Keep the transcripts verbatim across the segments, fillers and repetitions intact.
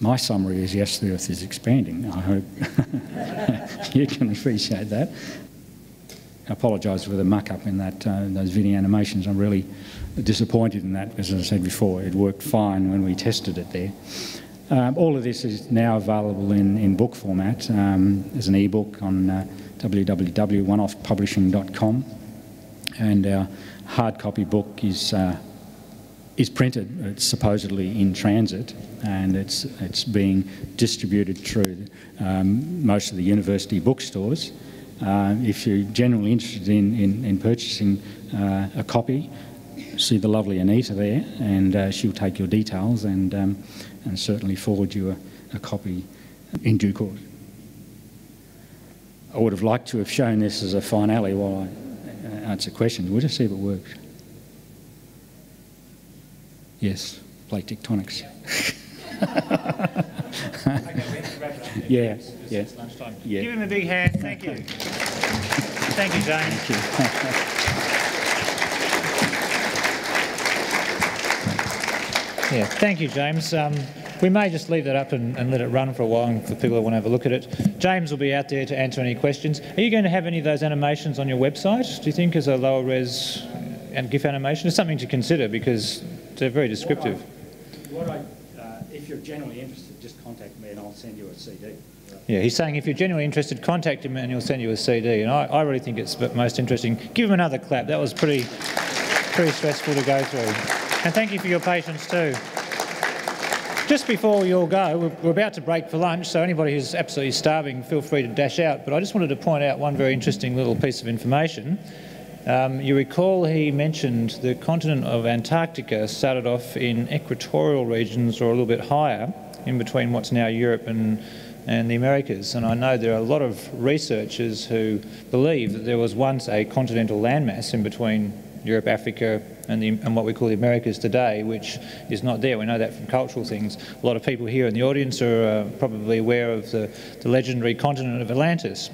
My summary is, yes, the Earth is expanding. I hope you can appreciate that. I apologise for the muck-up in that, uh, those video animations. I'm really disappointed in that, because as I said before, it worked fine when we tested it there. Um, all of this is now available in, in book format um, as an e-book on uh, w w w dot one off publishing dot com, and our hard copy book is uh, is printed. It's supposedly in transit, and it's it's being distributed through um, most of the university bookstores. Uh, if you're generally interested in, in, in purchasing uh, a copy, see the lovely Anita there, and uh, she'll take your details and, um, and certainly forward you a, a copy in due course. I would have liked to have shown this as a finale while I answer questions. We'll just see if it works. Yes, play Tectonics. Yeah, yeah. yeah. Give him a big hand. Thank you. Thank you, James. Thank you. Yeah, thank you, James. Um, we may just leave that up and, and let it run for a while for people who want to have a look at it. James will be out there to answer any questions. Are you going to have any of those animations on your website, do you think, as a lower res and GIF animation? It's something to consider, because they're very descriptive. What I, what I, uh, if you're generally interested, just contact me and I'll send you a C D. Yeah, he's saying if you're genuinely interested, contact him and he'll send you a C D. And I, I really think it's most interesting. Give him another clap. That was pretty, pretty stressful to go through. And thank you for your patience too. Just before we all go, we're, we're about to break for lunch, so anybody who's absolutely starving, feel free to dash out. But I just wanted to point out one very interesting little piece of information. Um, you recall he mentioned the continent of Antarctica started off in equatorial regions, or a little bit higher, in between what's now Europe and and the Americas. And I know there are a lot of researchers who believe that there was once a continental landmass in between Europe, Africa, and, the, and what we call the Americas today, which is not there. We know that from cultural things. A lot of people here in the audience are uh, probably aware of the, the legendary continent of Atlantis.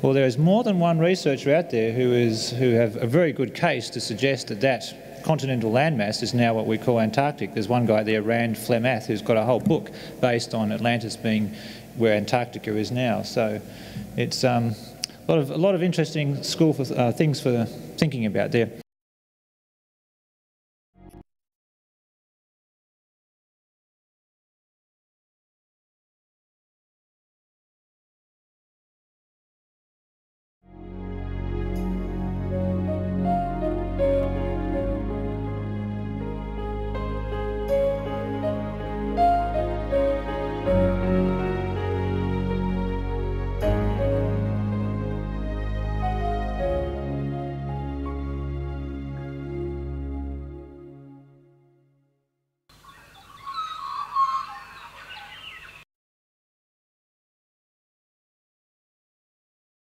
Well, there is more than one researcher out there who is who have a very good case to suggest that that continental landmass is now what we call Antarctic. There's one guy there, Rand Flem-Ath, who's got a whole book based on Atlantis being where Antarctica is now. So it's um, a lot of, a lot of interesting school for, uh, things for thinking about there.